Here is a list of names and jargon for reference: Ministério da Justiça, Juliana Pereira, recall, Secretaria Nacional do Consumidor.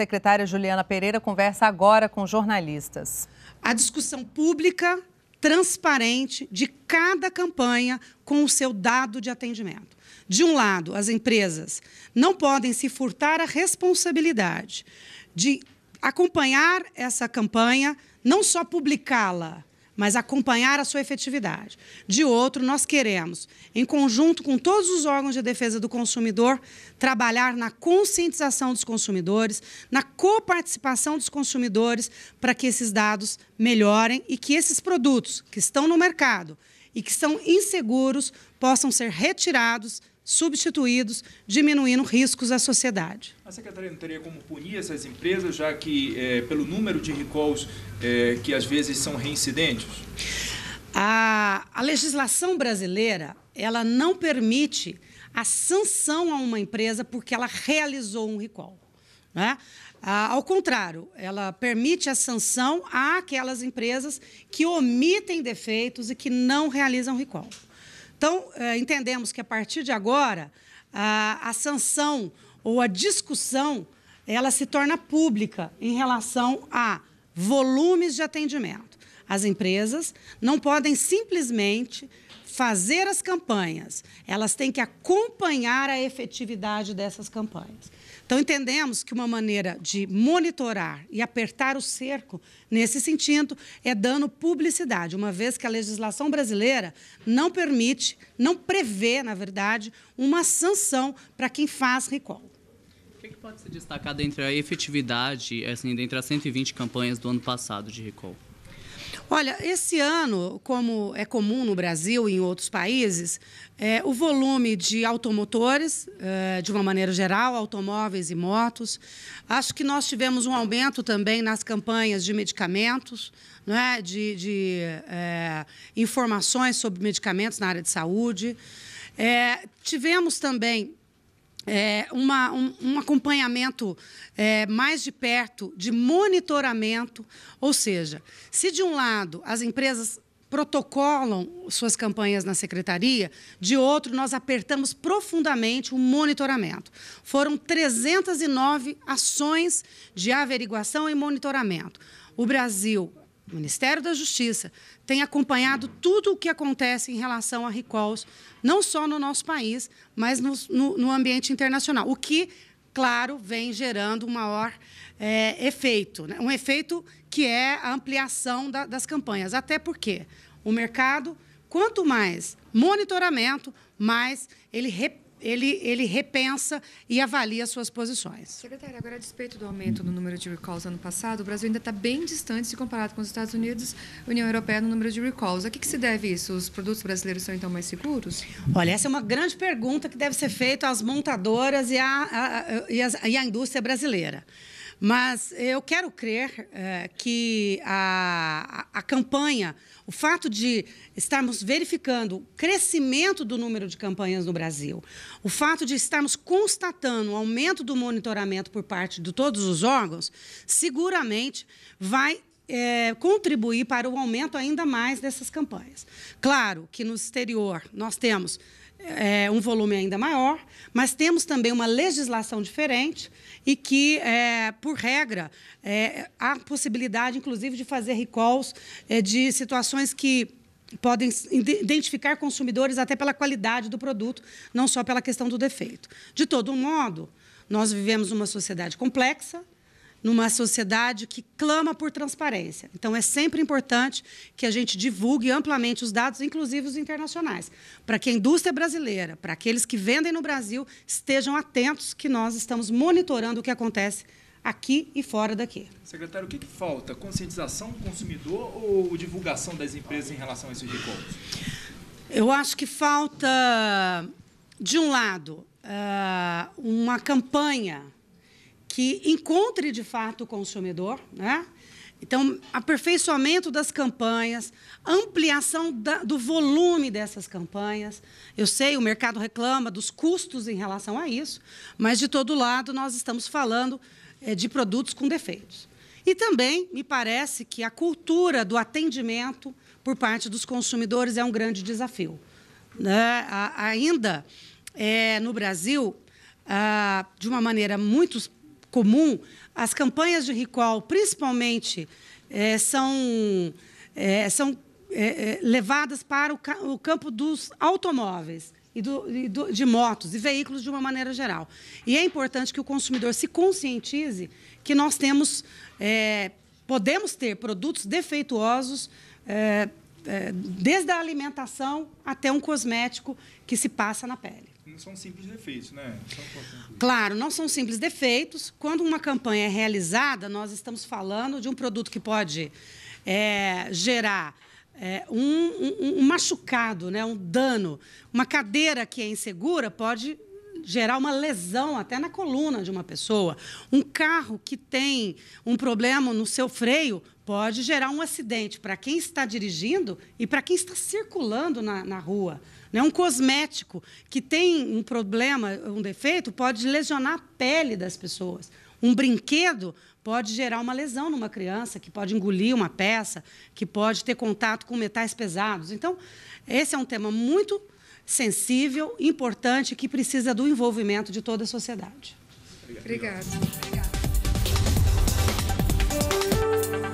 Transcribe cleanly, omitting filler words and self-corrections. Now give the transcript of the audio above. secretária Juliana Pereira conversa agora com jornalistas. A discussão pública, transparente, de cada campanha com o seu dado de atendimento. De um lado, as empresas não podem se furtar à responsabilidade de acompanhar essa campanha, não só publicá-la, mas acompanhar a sua efetividade. De outro, nós queremos, em conjunto com todos os órgãos de defesa do consumidor, trabalhar na conscientização dos consumidores, na coparticipação dos consumidores, para que esses dados melhorem e que esses produtos que estão no mercado e que são inseguros possam ser retirados, substituídos, diminuindo riscos à sociedade. A secretaria não teria como punir essas empresas, já que pelo número de recalls que às vezes são reincidentes? A legislação brasileira, ela não permite a sanção a uma empresa porque ela realizou um recall, né? Ao contrário, ela permite a sanção àquelas empresas que omitem defeitos e que não realizam recall. Então, entendemos que, a partir de agora, a sanção ou a discussão, ela se torna pública em relação a volumes de atendimento. As empresas não podem simplesmente fazer as campanhas, elas têm que acompanhar a efetividade dessas campanhas. Então, entendemos que uma maneira de monitorar e apertar o cerco, nesse sentido, é dando publicidade, uma vez que a legislação brasileira não permite, não prevê, na verdade, uma sanção para quem faz recall. O que pode ser destacado entre a efetividade, assim, dentre as 120 campanhas do ano passado de recall? Olha, esse ano, como é comum no Brasil e em outros países, o volume de automotores, de uma maneira geral, automóveis e motos. Acho que nós tivemos um aumento também nas campanhas de medicamentos, né, de informações sobre medicamentos na área de saúde. Tivemos também um acompanhamento mais de perto, de monitoramento, ou seja, se de um lado as empresas protocolam suas campanhas na secretaria, de outro nós apertamos profundamente o monitoramento. Foram 309 ações de averiguação e monitoramento. O Brasil, o Ministério da Justiça, tem acompanhado tudo o que acontece em relação a recalls, não só no nosso país, mas no ambiente internacional, o que, claro, vem gerando um maior efeito, né? Um efeito que é a ampliação das campanhas, até porque o mercado, quanto mais monitoramento, mais ele ele repensa e avalia suas posições. Secretária, agora, a despeito do aumento do número de recalls ano passado, o Brasil ainda está bem distante se comparado com os Estados Unidos e União Europeia no número de recalls. A que se deve isso? Os produtos brasileiros são, então, mais seguros? Olha, essa é uma grande pergunta que deve ser feita às montadoras e à indústria brasileira. Mas eu quero crer que a campanha, o fato de estarmos verificando o crescimento do número de campanhas no Brasil, o fato de estarmos constatando o aumento do monitoramento por parte de todos os órgãos, seguramente vai contribuir para o aumento ainda mais dessas campanhas. Claro que no exterior nós temos um volume ainda maior, mas temos também uma legislação diferente e que, por regra, há possibilidade, inclusive, de fazer recalls de situações que podem identificar consumidores até pela qualidade do produto, não só pela questão do defeito. De todo modo, nós vivemos uma sociedade complexa, numa sociedade que clama por transparência. Então, é sempre importante que a gente divulgue amplamente os dados, inclusive os internacionais, para que a indústria brasileira, para aqueles que vendem no Brasil, estejam atentos que nós estamos monitorando o que acontece aqui e fora daqui. Secretário, o que falta? Conscientização do consumidor ou divulgação das empresas em relação a esses recalls? Eu acho que falta, de um lado, uma campanha que encontre, de fato, o consumidor, né? Então, aperfeiçoamento das campanhas, ampliação do volume dessas campanhas. Eu sei, o mercado reclama dos custos em relação a isso, mas, de todo lado, nós estamos falando de produtos com defeitos. E também, me parece que a cultura do atendimento por parte dos consumidores é um grande desafio, né? Ainda, no Brasil, de uma maneira muito comum, as campanhas de recall, principalmente, são levadas para o campo dos automóveis de motos e veículos de uma maneira geral. E é importante que o consumidor se conscientize que nós temos, podemos ter produtos defeituosos, desde a alimentação até um cosmético que se passa na pele. Não são simples defeitos, né? Claro, não são simples defeitos. Quando uma campanha é realizada, nós estamos falando de um produto que pode gerar um machucado, né? Um dano. Uma cadeira que é insegura pode gerar uma lesão até na coluna de uma pessoa. Um carro que tem um problema no seu freio pode gerar um acidente para quem está dirigindo e para quem está circulando na rua. Né? Um cosmético que tem um problema, um defeito, pode lesionar a pele das pessoas. Um brinquedo pode gerar uma lesão numa criança, que pode engolir uma peça, que pode ter contato com metais pesados. Então, esse é um tema muito sensível, importante, que precisa do envolvimento de toda a sociedade. Obrigado. Obrigada.